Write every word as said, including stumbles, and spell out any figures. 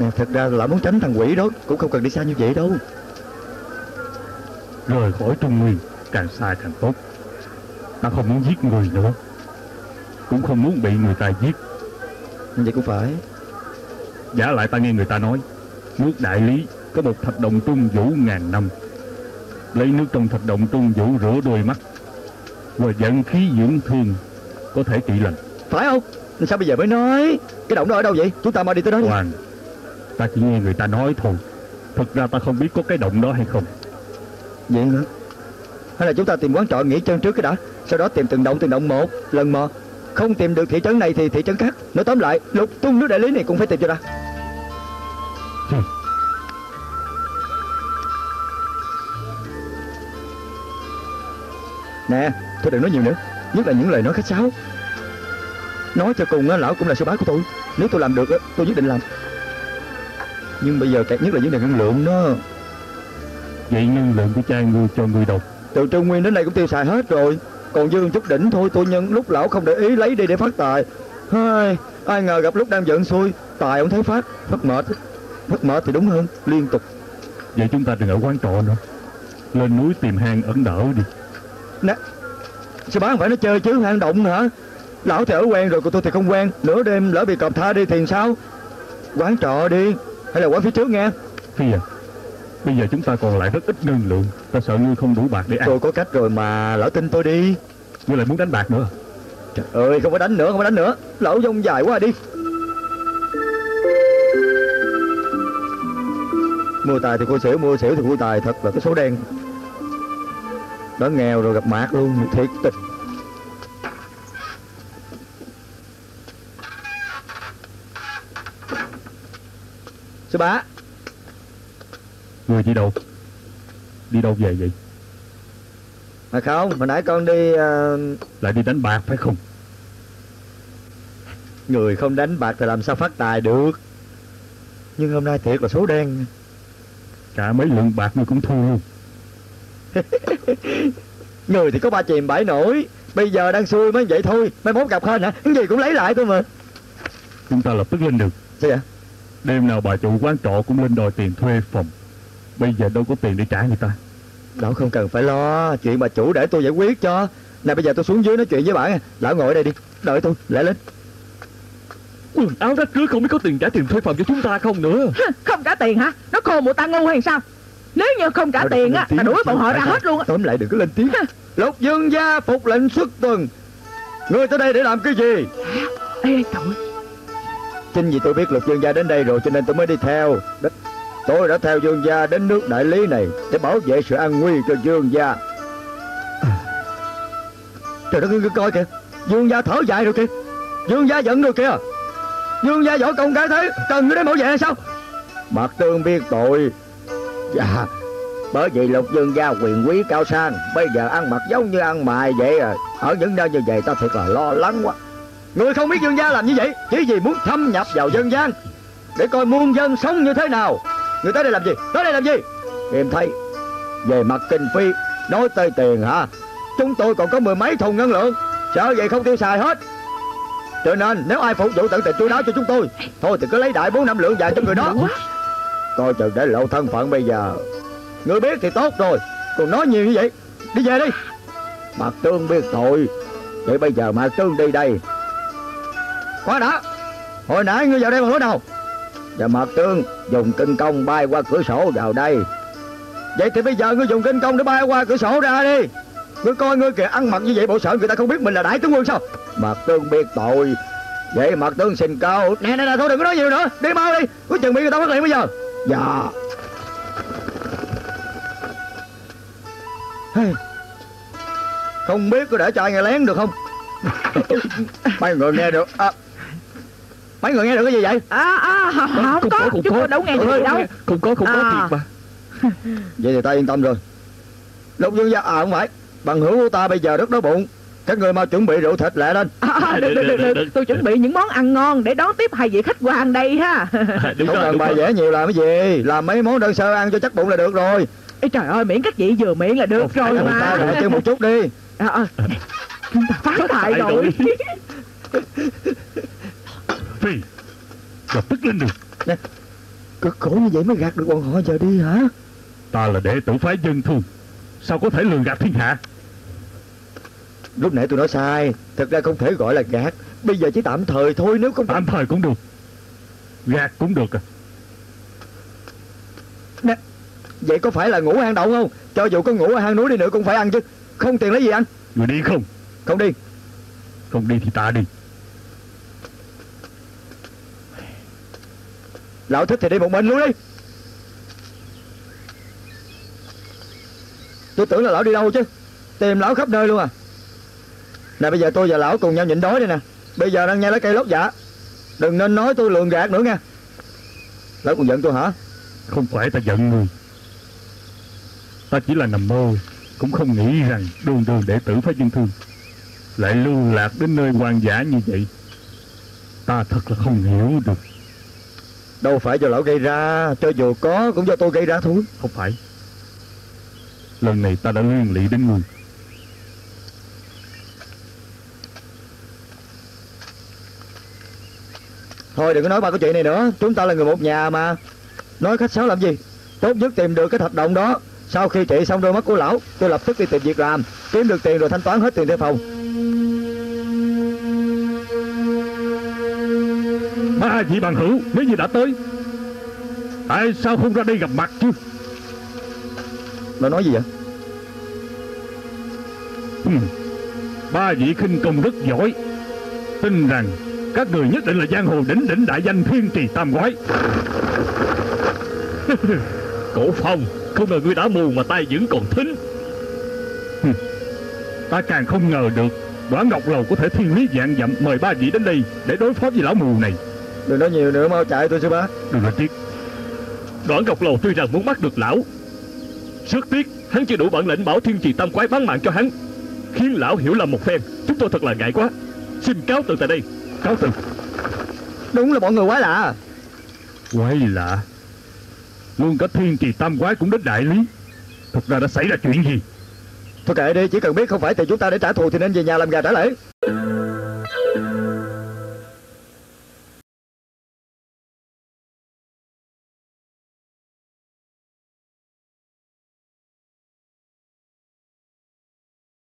à, thật ra là muốn tránh thằng quỷ đó cũng không cần đi xa như vậy đâu. Rời khỏi Trung Nguyên càng xa càng tốt. Ta không muốn giết người nữa, cũng không muốn bị người ta giết. Vậy cũng phải. Giả lại ta nghe người ta nói nước Đại Lý có một thập động trung vũ ngàn năm, lấy nước trong thập động trung vũ rửa đôi mắt và dẫn khí dưỡng thương, có thể trị lành. Phải không? Thì sao bây giờ mới nói? Cái động đó ở đâu vậy? Chúng ta mau đi tới đó. Hoàng, ta chỉ nghe người ta nói thôi, thật ra ta không biết có cái động đó hay không. Vậy hả? Hay là chúng ta tìm quán trọ nghỉ chân trước cái đã, sau đó tìm từng động từng động một lần mò. Không tìm được thị trấn này thì thị trấn khác. Nói tóm lại, lục tung nước Đại Lý này cũng phải tìm cho ra. Hừ. Nè, tôi đừng nói nhiều nữa, nhất là những lời nói khách sáo. Nói cho cùng, lão cũng là sư bá của tôi. Nếu tôi làm được, tôi nhất định làm. Nhưng bây giờ kẹt nhất là vấn đề năng lượng đó. Vậy năng lượng của cha ngươi cho người độc từ Trung Nguyên đến nay cũng tiêu xài hết rồi, còn dư chút đỉnh thôi. Tôi nhân lúc lão không để ý lấy đi để phát tài. Hai, ai ngờ gặp lúc đang giận xui, tài ông thấy phát, phát mệt. Phát mệt thì đúng hơn, liên tục. Vậy chúng ta đừng ở quán trọ nữa, lên núi tìm hang ẩn đỡ đi. Nè, sư bá không phải nó chơi chứ, hang động hả? Lão thì ở quen rồi, còn tôi thì không quen. Nửa đêm lỡ bị cọp tha đi thì sao? Quán trọ đi, hay là quán phía trước nghe. Phi à, bây giờ chúng ta còn lại rất ít năng lượng, ta sợ ngươi không đủ bạc để ăn. Tôi có cách rồi mà, lão tin tôi đi. Ngươi lại muốn đánh bạc nữa? Trời ơi, không có đánh nữa, không có đánh nữa. Lão dông dài quá đi. Mua tài thì cô xỉu, mua xỉu thì cô tài, thật là cái số đen. Đã nghèo rồi gặp Mạc luôn, thiệt tình. Sư bá, người đi đâu? Đi đâu về vậy? À không, hồi nãy con đi... Uh... Lại đi đánh bạc phải không? Người không đánh bạc thì làm sao phát tài được. Nhưng hôm nay thiệt là số đen. Cả mấy lượng bạc người cũng thua luôn. Người thì có ba chìm bảy nổi, bây giờ đang xui mới vậy thôi. Mai mốt gặp hơn hả? Cái gì cũng lấy lại thôi mà. Chúng ta lập tức lên được. Sao vậy? Đêm nào bà chủ quán trọ cũng lên đòi tiền thuê phòng, bây giờ đâu có tiền để trả người ta. Lão không cần phải lo, chuyện bà chủ để tôi giải quyết cho. Nè bây giờ tôi xuống dưới nói chuyện với bà. Lão ngồi ở đây đi, đợi tôi, lẹ lên. Quần áo rách rưới không biết có tiền trả tiền thuê phòng cho chúng ta không nữa. Không trả tiền hả? Nó khôn mụ ta ngu hay sao? Nếu như không trả tiền á, ta đuổi bọn họ ra hết luôn á. Tóm lại đừng có lên tiếng. Lục Dương gia phục lệnh xuất tuần, ngươi tới đây để làm cái gì? Ê trời, chính vì tôi biết Lục Dương gia đến đây rồi cho nên tôi mới đi theo. Tôi đã theo Dương gia đến nước Đại Lý này để bảo vệ sự an nguy cho Dương gia. Trời đất ơi, cứ coi kìa, Dương gia thở dài rồi kìa, Dương gia giận rồi kìa, Dương gia võ công cái thế cần người đến bảo vệ hay sao? Mạc Tương biết tội. Dạ, bởi vì Lục Dương gia quyền quý cao sang, bây giờ ăn mặc giống như ăn mày vậy à. Ở những nơi như vậy ta thiệt là lo lắng quá. Người không biết Dương gia làm như vậy chỉ vì muốn thâm nhập vào dân gian để coi muôn dân sống như thế nào. Người tới đây làm gì? Tới đây làm gì? Em thấy về mặt kinh phí, nói tới tiền hả, chúng tôi còn có mười mấy thùng ngân lượng, sợ vậy không tiêu xài hết. Cho nên nếu ai phục vụ tận tình chú đáo cho chúng tôi, thôi thì cứ lấy đại bốn năm lượng vàng cho người đó. Coi chừng để lộ thân phận bây giờ. Người biết thì tốt rồi, còn nói nhiều như vậy. Đi về đi. Mạc Tương biết tội. Vậy bây giờ Mạc Tương đi đây. Khoan đã, hồi nãy ngươi vào đây bằng lối nào? Và Mạc Tương dùng kinh công bay qua cửa sổ vào đây. Vậy thì bây giờ ngươi dùng kinh công để bay qua cửa sổ ra đi. Ngươi coi ngươi kìa, ăn mặc như vậy bộ sợ người ta không biết mình là đại tướng quân sao? Mạc Tương biết tội. Vậy Mạc Tương xin cầu. Nè nè nè, thôi đừng có nói nhiều nữa, đi mau đi, có chừng bị người ta phát hiện bây giờ. Dạ. Không biết có để cho ai nghe lén được không? Mấy người nghe được à, mấy người nghe được cái gì vậy? À, à, không, không, không có, chúng tôi đâu nghe được đâu. Không có, không có à. Thiệt mà. Vậy thì ta yên tâm rồi. Lục Dương gia, à không phải, bằng hữu của ta bây giờ rất đói bụng. Các người mau chuẩn bị rượu thịt lẹ lên. À, được, được, được, được, tôi chuẩn bị những món ăn ngon để đón tiếp hai vị khách qua ăn đây ha. À, đúng không cần bài vẽ nhiều làm cái gì, làm mấy món đơn sơ ăn cho chắc bụng là được rồi. Ê trời ơi, miễn các vị vừa miệng là được. Ô, rồi mà. Ta đợi thêm một chút đi. À, à. Phát tài rồi. Phi, lập tức lên đường. cực khổ như vậy mới gạt được bọn họ giờ đi hả? Ta là đệ tử phái Vân Thương, sao có thể lường gạt thiên hạ? Lúc nãy tôi nói sai, thật ra không thể gọi là gạt, bây giờ chỉ tạm thời thôi. Nếu không tạm thời cũng được, gạt cũng được à? Nè, vậy có phải là ngủ hang động không? Cho dù có ngủ ở hang núi đi nữa cũng phải ăn chứ, không tiền lấy gì ăn? Người đi không? Không đi. Không đi thì ta đi. Lão thích thì đi một mình luôn đi. Tôi tưởng là lão đi đâu chứ, tìm lão khắp nơi luôn à. Nè bây giờ tôi và lão cùng nhau nhịn đói đây nè. Bây giờ đang nghe lá cây lót dạ, đừng nên nói tôi lường gạt nữa nha. Lão còn giận tôi hả? Không phải ta giận người, ta chỉ là nằm mơ, cũng không nghĩ rằng đường đường đệ tử Phái Vân Thương lại lưu lạc đến nơi hoang dã như vậy. Ta thật là không hiểu được. Đâu phải do lão gây ra, cho dù có cũng do tôi gây ra thôi. Không phải, lần này ta đã liên lụy đến người. Thôi đừng có nói ba cái chuyện này nữa, chúng ta là người một nhà mà. Nói khách sáo làm gì? Tốt nhất tìm được cái thạch động đó. Sau khi trị xong đôi mắt của lão, tôi lập tức đi tìm việc làm, kiếm được tiền rồi thanh toán hết tiền thuê phòng. Ma vị bằng hữu, nếu như đã tới, tại sao không ra đây gặp mặt chứ? Nó nói gì vậy? Ừ. Ba vị khinh công rất giỏi, tin rằng các người nhất định là giang hồ đỉnh đỉnh đại danh Thiên Kỳ tam quái. Cổ Phong, không ngờ ngươi đã mù mà tay vẫn còn thính. Hừ. Ta càng không ngờ được Đoạn Ngọc Lầu có thể thiên lý vạn dặm mời ba vị đến đây để đối phó với lão mù này. Đừng nói nhiều nữa, mau chạy tôi sư bá. Đừng nói tiếc. Đoạn Ngọc Lầu tuy rằng muốn bắt được lão, rất tiếc hắn chưa đủ bản lĩnh bảo Thiên Trì tam quái bán mạng cho hắn, khiến lão hiểu lầm một phen. Chúng tôi thật là ngại quá, xin cáo từ tại đây. Cáo từ. Đúng là bọn người quái lạ. Quái lạ? Luôn cả Thiên Kỳ tam quái cũng đến đại lý. Thật ra đã xảy ra chuyện gì? Thôi kệ đi, chỉ cần biết không phải từ chúng ta để trả thù thì nên về nhà làm gà trả lễ.